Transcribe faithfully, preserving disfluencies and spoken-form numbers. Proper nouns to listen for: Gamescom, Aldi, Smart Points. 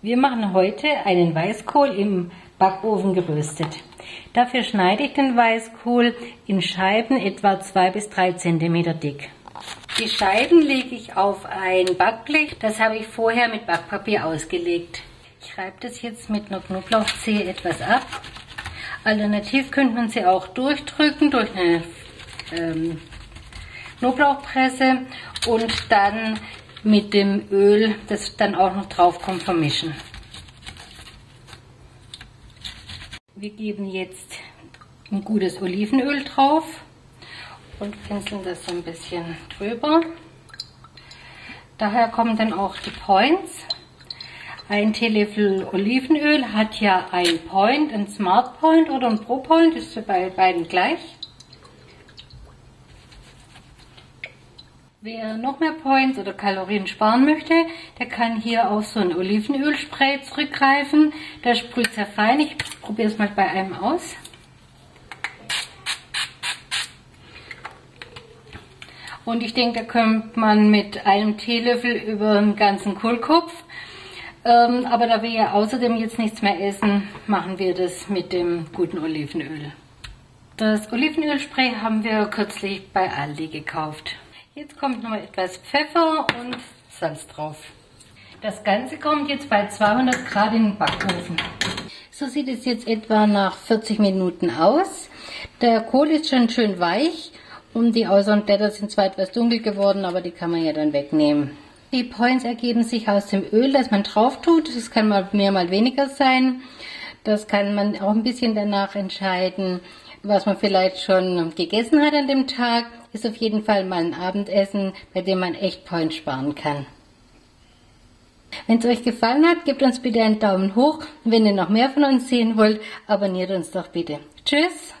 Wir machen heute einen Weißkohl im Backofen geröstet. Dafür schneide ich den Weißkohl in Scheiben etwa zwei bis drei Zentimeter dick. Die Scheiben lege ich auf ein Backblech, das habe ich vorher mit Backpapier ausgelegt. Ich reibe das jetzt mit einer Knoblauchzehe etwas ab. Alternativ könnte man sie auch durchdrücken durch eine ähm, Knoblauchpresse und dann mit dem Öl, das dann auch noch drauf kommt, vermischen. Wir geben jetzt ein gutes Olivenöl drauf und pinseln das so ein bisschen drüber. Daher kommen dann auch die Points. Ein Teelöffel Olivenöl hat ja ein Point, ein Smart Point oder ein Pro Point, ist ja bei beiden gleich. Wer noch mehr Points oder Kalorien sparen möchte, der kann hier auf so ein Olivenölspray zurückgreifen. Der sprüht sehr fein. Ich probiere es mal bei einem aus. Und ich denke, da könnte man mit einem Teelöffel über den ganzen Kohlkopf. Ähm, aber da wir ja außerdem jetzt nichts mehr essen, machen wir das mit dem guten Olivenöl. Das Olivenölspray haben wir kürzlich bei Aldi gekauft. Jetzt kommt noch etwas Pfeffer und Salz drauf. Das Ganze kommt jetzt bei zweihundert Grad in den Backofen. So sieht es jetzt etwa nach vierzig Minuten aus. Der Kohl ist schon schön weich und die äußeren Blätter sind zwar etwas dunkel geworden, aber die kann man ja dann wegnehmen. Die Points ergeben sich aus dem Öl, das man drauf tut. Das kann mal mehr, mal weniger sein. Das kann man auch ein bisschen danach entscheiden, was man vielleicht schon gegessen hat an dem Tag. Ist auf jeden Fall mal ein Abendessen, bei dem man echt Points sparen kann. Wenn es euch gefallen hat, gebt uns bitte einen Daumen hoch. Und wenn ihr noch mehr von uns sehen wollt, abonniert uns doch bitte. Tschüss!